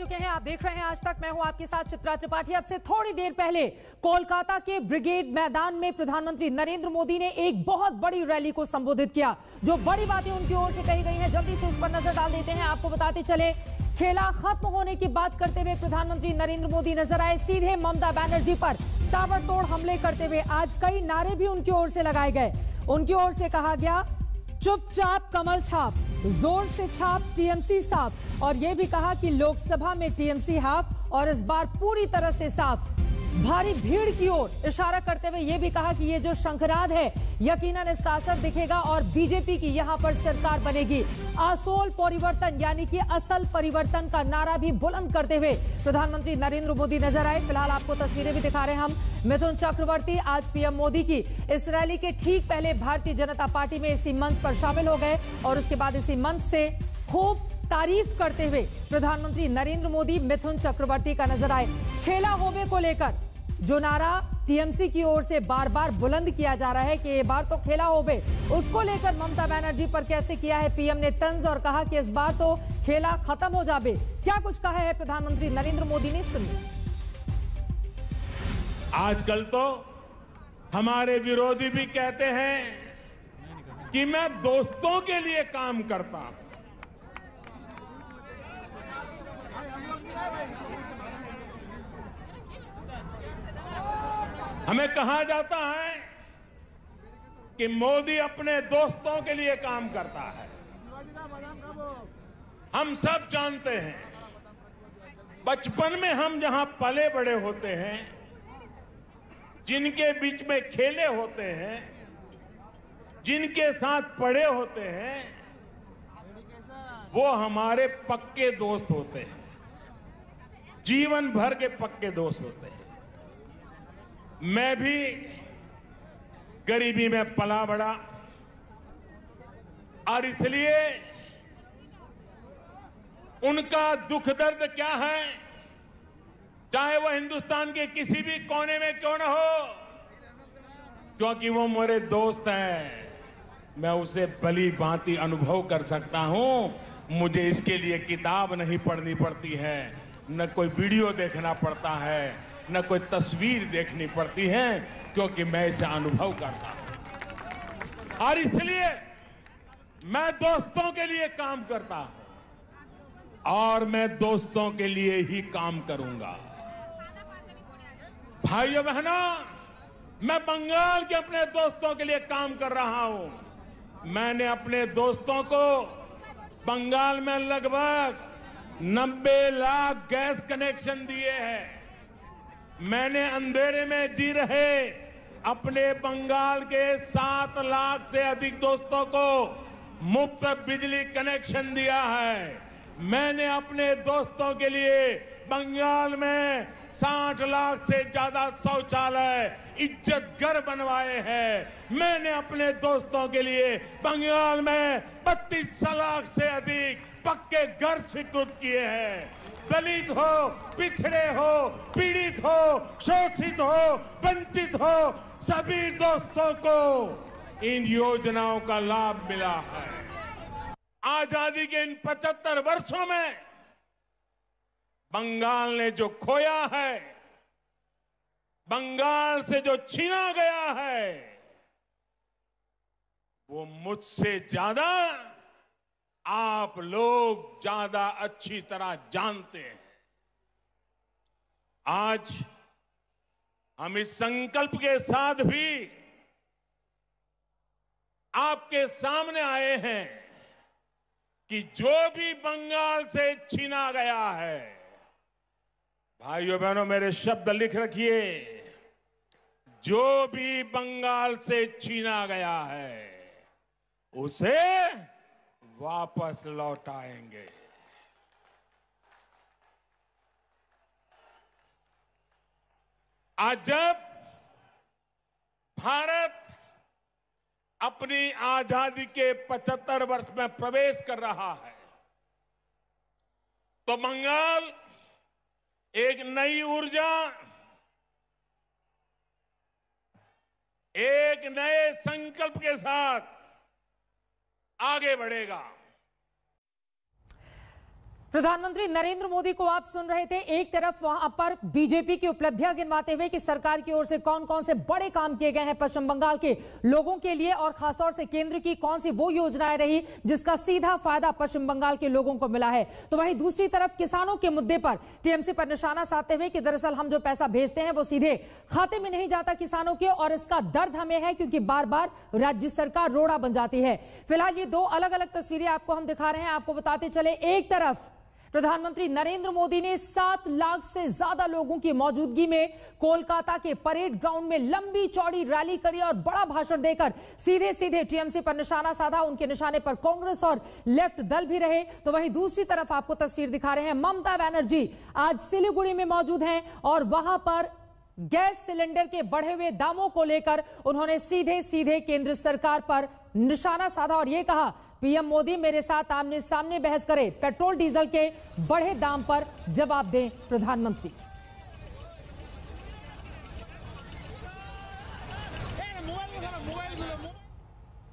चुके हैं। आप देख रहे हैं आज तक, मैं हूं आपके साथ चित्रा त्रिपाठी। अब से थोड़ी देर पहले कोलकाता के ब्रिगेड मैदान में प्रधानमंत्री नरेंद्र मोदी ने एक बहुत बड़ी रैली को संबोधित किया। जो बड़ी बातें उनकी ओर से कही गई हैं, जल्दी से उस पर नजर डाल देते हैं। आपको बताते चले, खेला खत्म होने की बात करते हुए प्रधानमंत्री नरेंद्र मोदी नजर आए। सीधे ममता बनर्जी पर ताबड़तोड़ हमले करते हुए आज कई नारे भी उनकी ओर से लगाए गए। उनकी ओर से कहा गया, चुपचाप कमल छाप, जोर से छाप टीएमसी साफ। और यह भी कहा कि लोकसभा में टीएमसी हाफ और इस बार पूरी तरह से साफ। भारी भीड़ की ओर इशारा करते हुए यह भी कहा कि यह जो शंखनाद है, यकीनन इसका असर दिखेगा और बीजेपी की यहां पर सरकार बनेगी। असोल परिवर्तन यानी कि असल परिवर्तन का नारा भी बुलंद करते हुए प्रधानमंत्री नरेंद्र मोदी नजर आए। फिलहाल आपको तस्वीरें भी दिखा रहे हैं हम। मिथुन चक्रवर्ती आज पीएम मोदी की इस रैली के ठीक पहले भारतीय जनता पार्टी में इसी मंच पर शामिल हो गए और उसके बाद इसी मंच से खूब तारीफ करते हुए प्रधानमंत्री नरेंद्र मोदी मिथुन चक्रवर्ती का नजर आए। खेला होबे को लेकर जो नारा टीएमसी की ओर से बार बार बुलंद किया जा रहा है कि ये बार तो खेला होबे, उसको लेकर ममता बनर्जी पर कैसे किया है पीएम ने तंज और कहा कि इस बार तो खेला खत्म हो जाबे। क्या कुछ कहा है प्रधानमंत्री नरेंद्र मोदी ने, सुनिए। आजकल तो हमारे विरोधी भी कहते हैं कि मैं दोस्तों के लिए काम करता हूं। हमें कहा जाता है कि मोदी अपने दोस्तों के लिए काम करता है। हम सब जानते हैं, बचपन में हम जहां पले बड़े होते हैं, जिनके बीच में खेले होते हैं, जिनके साथ पढ़े होते हैं, वो हमारे पक्के दोस्त होते हैं, जीवन भर के पक्के दोस्त होते हैं। मैं भी गरीबी में पला बड़ा और इसलिए उनका दुख दर्द क्या है, चाहे वह हिंदुस्तान के किसी भी कोने में क्यों ना हो, क्योंकि वो मेरे दोस्त हैं। मैं उसे भली भांति अनुभव कर सकता हूं। मुझे इसके लिए किताब नहीं पढ़नी पड़ती है, न कोई वीडियो देखना पड़ता है, न कोई तस्वीर देखनी पड़ती है, क्योंकि मैं इसे अनुभव करता हूं और इसलिए मैं दोस्तों के लिए काम करता हूं और मैं दोस्तों के लिए ही काम करूंगा। भाइयों बहनों, मैं बंगाल के अपने दोस्तों के लिए काम कर रहा हूं। मैंने अपने दोस्तों को बंगाल में लगभग 90 लाख गैस कनेक्शन दिए हैं। मैंने अंधेरे में जी रहे अपने बंगाल के 7 लाख से अधिक दोस्तों को मुफ्त बिजली कनेक्शन दिया है। मैंने अपने दोस्तों के लिए बंगाल में 60 लाख से ज्यादा शौचालय, इज्जत घर बनवाए हैं। मैंने अपने दोस्तों के लिए बंगाल में 32 लाख से अधिक पक्के घर स्वीकृत किए हैं। दलित हो, पिछड़े हो, पीड़ित हो, शोषित हो, वंचित हो, सभी दोस्तों को इन योजनाओं का लाभ मिला है। आजादी के इन 75 वर्षों में बंगाल ने जो खोया है, बंगाल से जो छीना गया है, वो मुझसे ज्यादा आप लोग ज्यादा अच्छी तरह जानते हैं। आज हम इस संकल्प के साथ भी आपके सामने आए हैं कि जो भी बंगाल से छीना गया है, भाइयों बहनों मेरे शब्द लिख रखिए, जो भी बंगाल से छीना गया है उसे वापस लौटाएंगे। आज जब भारत अपनी आजादी के 75 वर्ष में प्रवेश कर रहा है, तो बंगाल एक नई ऊर्जा, एक नए संकल्प के साथ आगे बढ़ेगा। प्रधानमंत्री नरेंद्र मोदी को आप सुन रहे थे। एक तरफ वहां पर बीजेपी की उपलब्धियां गिनवाते हुए कि सरकार की ओर से कौन कौन से बड़े काम किए गए हैं पश्चिम बंगाल के लोगों के लिए, और खासतौर से केंद्र की कौन सी वो योजनाएं रही जिसका सीधा फायदा पश्चिम बंगाल के लोगों को मिला है। तो वहीं दूसरी तरफ किसानों के मुद्दे पर टीएमसी पर निशाना साधते हुए कि दरअसल हम जो पैसा भेजते हैं वो सीधे खाते में नहीं जाता किसानों के, और इसका दर्द हमें है क्योंकि बार बार राज्य सरकार रोड़ा बन जाती है। फिलहाल ये दो अलग अलग तस्वीरें आपको हम दिखा रहे हैं। आपको बताते चले, एक तरफ प्रधानमंत्री नरेंद्र मोदी ने 7 लाख से ज्यादा लोगों की मौजूदगी में कोलकाता के परेड ग्राउंड में लंबी चौड़ी रैली करी और बड़ा भाषण देकर सीधे सीधे टीएमसी पर निशाना साधा। उनके निशाने पर कांग्रेस और लेफ्ट दल भी रहे। तो वहीं दूसरी तरफ आपको तस्वीर दिखा रहे हैं, ममता बनर्जी आज सिलीगुड़ी में मौजूद हैं और वहां पर गैस सिलेंडर के बढ़े हुए दामों को लेकर उन्होंने सीधे सीधे केंद्र सरकार पर निशाना साधा और यह कहा, पीएम मोदी मेरे साथ आमने सामने बहस करें, पेट्रोल डीजल के बढ़े दाम पर जवाब दें प्रधानमंत्री।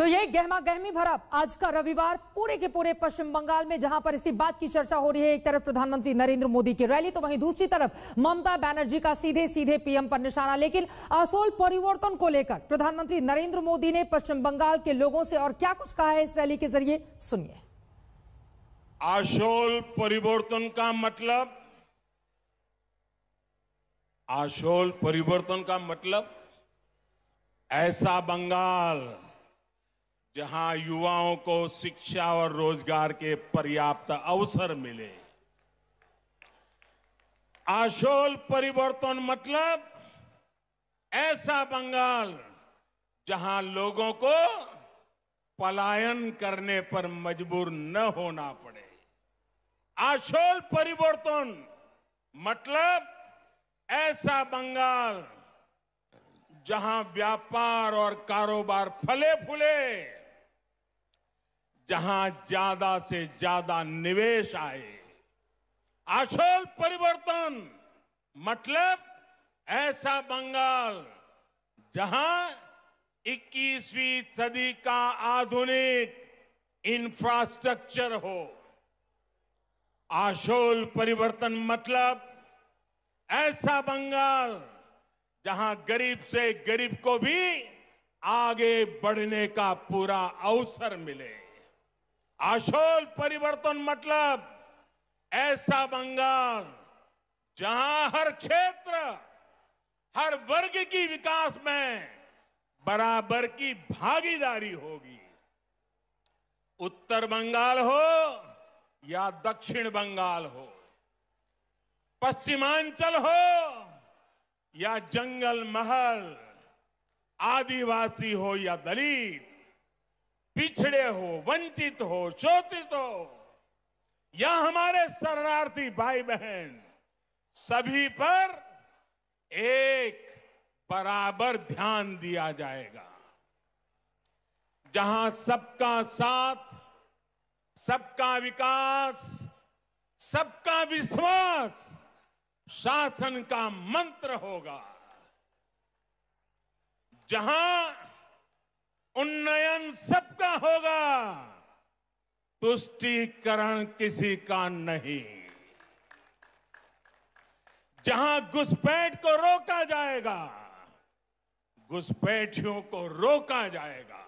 तो ये गहमा गहमी भरा आज का रविवार पूरे के पूरे पश्चिम बंगाल में, जहां पर इसी बात की चर्चा हो रही है, एक तरफ प्रधानमंत्री नरेंद्र मोदी की रैली तो वहीं दूसरी तरफ ममता बनर्जी का सीधे सीधे पीएम पर निशाना। लेकिन असोल परिवर्तन को लेकर प्रधानमंत्री नरेंद्र मोदी ने पश्चिम बंगाल के लोगों से और क्या कुछ कहा है इस रैली के जरिए, सुनिए। असोल परिवर्तन का मतलब, असोल परिवर्तन का मतलब ऐसा बंगाल जहां युवाओं को शिक्षा और रोजगार के पर्याप्त अवसर मिले। आशोल परिवर्तन मतलब ऐसा बंगाल जहां लोगों को पलायन करने पर मजबूर न होना पड़े। आशोल परिवर्तन मतलब ऐसा बंगाल जहां व्यापार और कारोबार फले फूले, जहां ज्यादा से ज्यादा निवेश आए। आशोल परिवर्तन मतलब ऐसा बंगाल जहां 21वीं सदी का आधुनिक इंफ्रास्ट्रक्चर हो। आशोल परिवर्तन मतलब ऐसा बंगाल जहां गरीब से गरीब को भी आगे बढ़ने का पूरा अवसर मिले। आशोल परिवर्तन मतलब ऐसा बंगाल जहां हर क्षेत्र, हर वर्ग की विकास में बराबर की भागीदारी होगी। उत्तर बंगाल हो या दक्षिण बंगाल हो, पश्चिमांचल हो या जंगल महल, आदिवासी हो या दलित, पिछड़े हो, वंचित हो, शोषित हो, या हमारे शरणार्थी भाई बहन, सभी पर एक बराबर ध्यान दिया जाएगा। जहां सबका साथ, सबका विकास, सबका विश्वास शासन का मंत्र होगा। जहां उन्नयन सबका होगा, तुष्टीकरण किसी का नहीं। जहां घुसपैठ को रोका जाएगा, घुसपैठियों को रोका जाएगा।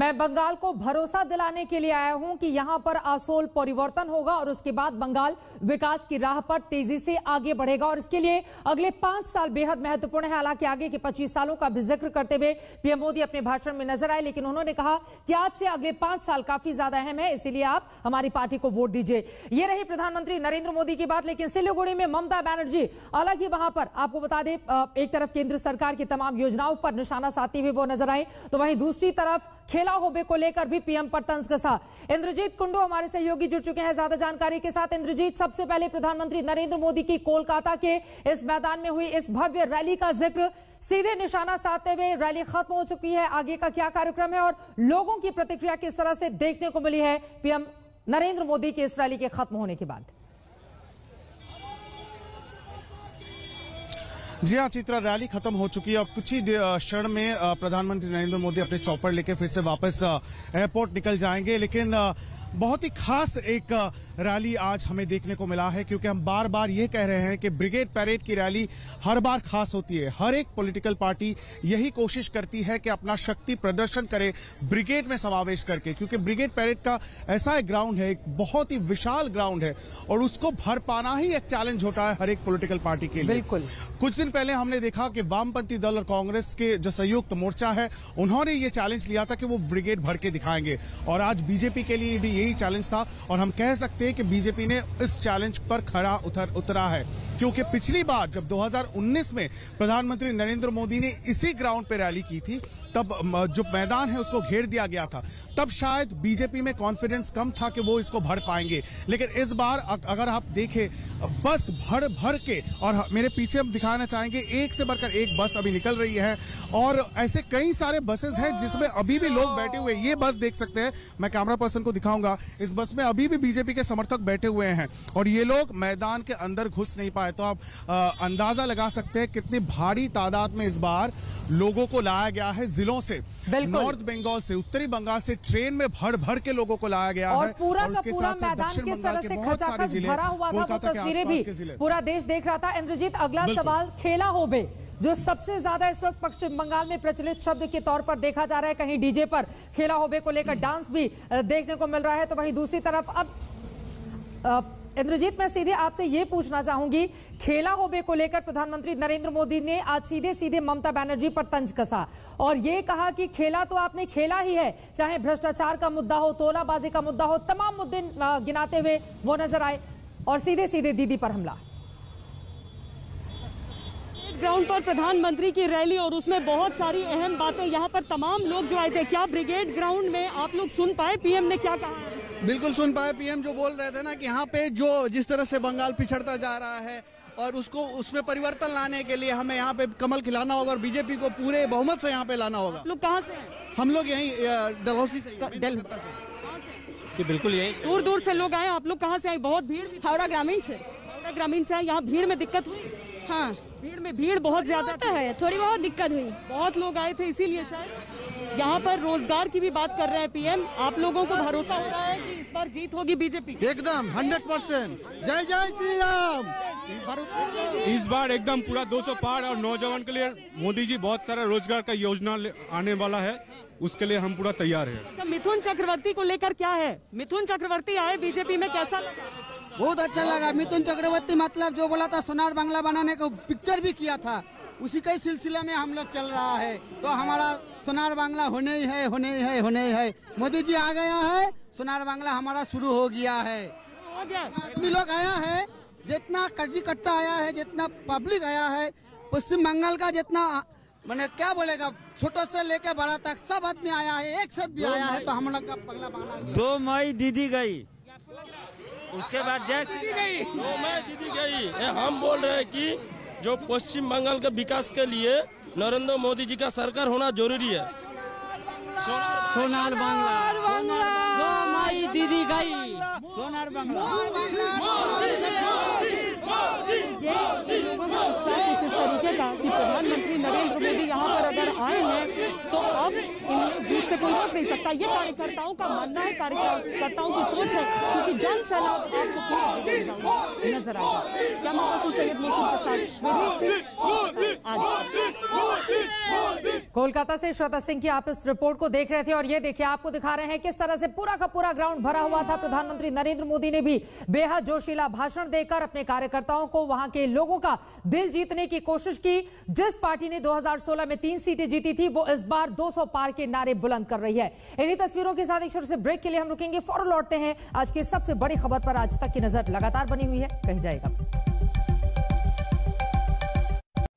मैं बंगाल को भरोसा दिलाने के लिए आया हूं कि यहां पर असोल परिवर्तन होगा और उसके बाद बंगाल विकास की राह पर तेजी से आगे बढ़ेगा और इसके लिए अगले 5 साल बेहद महत्वपूर्ण है। हालांकि आगे के 25 सालों का भी जिक्र करते हुए पीएम मोदी अपने भाषण में नजर आए, लेकिन उन्होंने कहा कि आज से अगले 5 साल काफी ज्यादा अहम है, इसीलिए आप हमारी पार्टी को वोट दीजिए। ये रही प्रधानमंत्री नरेंद्र मोदी की बात। लेकिन सिलीगुड़ी में ममता बनर्जी अलग ही, वहां पर आपको बता दें, एक तरफ केंद्र सरकार की तमाम योजनाओं पर निशाना साधते हुए वो नजर आए तो वहीं दूसरी तरफ खेला होबे को लेकर भी पीएम पर तंज कसा। इंद्रजीत कुंडू हमारे सहयोगी जुड़ चुके हैं ज्यादा जानकारी के साथ। इंद्रजीत, सबसे पहले प्रधानमंत्री नरेंद्र मोदी की कोलकाता के इस मैदान में हुई इस भव्य रैली का जिक्र, सीधे निशाना साधते हुए रैली खत्म हो चुकी है, आगे का क्या कार्यक्रम है और लोगों की प्रतिक्रिया किस तरह से देखने को मिली है पीएम नरेंद्र मोदी की इस रैली के खत्म होने के बाद? जी हाँ चित्रा, रैली खत्म हो चुकी है। अब कुछ ही क्षण में प्रधानमंत्री नरेंद्र मोदी अपने चॉपर लेकर फिर से वापस एयरपोर्ट निकल जाएंगे। लेकिन बहुत ही खास एक रैली आज हमें देखने को मिला है, क्योंकि हम बार बार ये कह रहे हैं कि ब्रिगेड परेड की रैली हर बार खास होती है। हर एक पॉलिटिकल पार्टी यही कोशिश करती है कि अपना शक्ति प्रदर्शन करे ब्रिगेड में समावेश करके, क्योंकि ब्रिगेड परेड का ऐसा एक ग्राउंड है, एक बहुत ही विशाल ग्राउंड है और उसको भर पाना ही एक चैलेंज होता है हर एक पॉलिटिकल पार्टी के लिए। बिल्कुल, कुछ दिन पहले हमने देखा कि वामपंथी दल और कांग्रेस के जो संयुक्त मोर्चा है उन्होंने ये चैलेंज लिया था कि वो ब्रिगेड भर के दिखाएंगे, और आज बीजेपी के लिए भी यही चैलेंज था और हम कह सकते हैं कि बीजेपी ने इस चैलेंज पर खड़ा उतरा है, क्योंकि पिछली बार जब 2019 में प्रधानमंत्री नरेंद्र मोदी ने इसी ग्राउंड पर रैली की थी, तब जो मैदान है उसको घेर दिया गया था, तब शायद बीजेपी में कॉन्फिडेंस कम था कि वो इसको भर पाएंगे। लेकिन इस बार अगर आप देखें बस भर के, और मेरे पीछे हम दिखाना चाहेंगे एक से बढ़कर एक बस अभी निकल रही है और ऐसे कई सारे बसेस हैं जिसमें अभी भी लोग बैठे हुए। ये बस देख सकते हैं, मैं कैमरा पर्सन को दिखाऊंगा, इस बस में अभी भी बीजेपी के समर्थक बैठे हुए हैं और ये लोग मैदान के अंदर घुस नहीं पाए। तो आप अंदाजा लगा सकते हैं कितनी भारी तादाद में इस बार लोगों को लाया गया है जिलों से, नॉर्थ बंगाल से, उत्तरी बंगाल से ट्रेन में भर के लोगों को लाया गया है। पूरा का पूरा मैदान किस तरह से खचाखच भरा हुआ था, वो तस्वीरें भी पूरा देश देख रहा था। इंद्रजीत, अगला सवाल खेला होबे, जो सबसे ज्यादा इस वक्त पश्चिम बंगाल में प्रचलित शब्द के तौर पर देखा जा रहा है, कहीं डीजे पर खेला होबे को लेकर डांस भी देखने को मिल रहा है, तो वहीं दूसरी तरफ अब इंद्रजीत मैं सीधे आपसे ये पूछना चाहूंगी, खेला होबे को लेकर प्रधानमंत्री नरेंद्र मोदी ने आज सीधे ममता बनर्जी पर तंज कसा और ये कहा कि खेला तो आपने खेला ही है, चाहे भ्रष्टाचार का मुद्दा हो, तोलाबाजी का मुद्दा हो, तमाम मुद्दे गिनाते हुए वो नजर आए और सीधे दीदी पर हमला। ग्राउंड पर प्रधानमंत्री की रैली और उसमें बहुत सारी अहम बातें यहाँ पर तमाम लोग जो आए थे, क्या ब्रिगेड ग्राउंड में आप लोग सुन पाए पीएम ने क्या कहा? बिल्कुल सुन पाए, पीएम जो बोल रहे थे ना कि यहाँ पे जो जिस तरह से बंगाल पिछड़ता जा रहा है और उसको उसमें परिवर्तन लाने के लिए हमें यहाँ पे कमल खिलाना होगा और बीजेपी को पूरे बहुमत से यहाँ पे लाना होगा। लोग कहाँ से? हम लोग यहीं डलहौसी से। बिल्कुल, यही दूर दूर से लोग आए। आप लोग कहाँ से आए? बहुत भीड़, हावड़ा ग्रामीण से। हावड़ा ग्रामीण से आए, यहाँ भीड़ में दिक्कत हुई? हाँ, भीड़ बहुत ज्यादा है, थोड़ी बहुत दिक्कत हुई, बहुत लोग आए थे इसीलिए। शायद यहाँ पर रोजगार की भी बात कर रहे हैं पीएम, आप लोगों को भरोसा हो रहा है कि इस बार जीत होगी बीजेपी? एकदम 100%। जय जय श्री राम। इस बार एकदम पूरा 200 पार, और नौजवान के लिए मोदी जी बहुत सारा रोजगार का योजना आने वाला है, उसके लिए हम पूरा तैयार है। अच्छा, मिथुन चक्रवर्ती को लेकर क्या है? मिथुन चक्रवर्ती आए बीजेपी में, कैसा? बहुत अच्छा लगा। मिथुन चक्रवर्ती मतलब जो बोला था सोनार बांग्ला बनाने को, पिक्चर भी किया था, उसी के सिलसिले में हम लोग चल रहा है, तो हमारा सोनार बांग्ला होने ही है, होने ही है, होने ही है। मोदी जी आ गया है, सोनार बांग्ला हमारा शुरू हो गया है। आदमी लोग आया है, जितना कार्यकर्ता आया है, जितना पब्लिक आया है, पश्चिम बंगाल का जितना मैंने क्या बोलेगा, छोटो से लेकर बड़ा तक सब आदमी आया है, एक साथ भी आया है, तो हम लोग का पगला बना। 2 मई दीदी गयी, उसके बाद जैसे दीदी गई। हम बोल रहे हैं कि जो पश्चिम बंगाल के विकास के लिए नरेंद्र मोदी जी का सरकार होना जरूरी है। सोनार बांग्ला, 2 मई दीदी गई, सोनार बांग्ला। जिस तरीके का कि प्रधानमंत्री नरेंद्र मोदी यहाँ पर अगर आए हैं तो अब जीत से कोई रोक नहीं सकता, ये कार्यकर्ताओं का मानना है, कार्यकर्ताओं की सोच है, क्योंकि जन सैलाब आपको नजर आएगा। कोलकाता से श्वेता सिंह की आप इस रिपोर्ट को देख रहे थे, और ये देखिए आपको दिखा रहे हैं किस तरह से पूरा का पूरा ग्राउंड भरा हुआ था। प्रधानमंत्री नरेंद्र मोदी ने भी बेहद जोशीला भाषण देकर अपने कार्यकर्ताओं को, वहां के लोगों का दिल जीतने की कोशिश की। जिस पार्टी ने 2016 में 3 सीटें जीती थी, वो इस बार 200 पार के नारे बुलंद कर रही है। इन्हीं तस्वीरों के साथ एक छोटे से ब्रेक के लिए हम रुकेंगे, फौरन लौटते हैं। आज की सबसे बड़ी खबर पर आज तक की नजर लगातार बनी हुई है, कहीं जाएगा।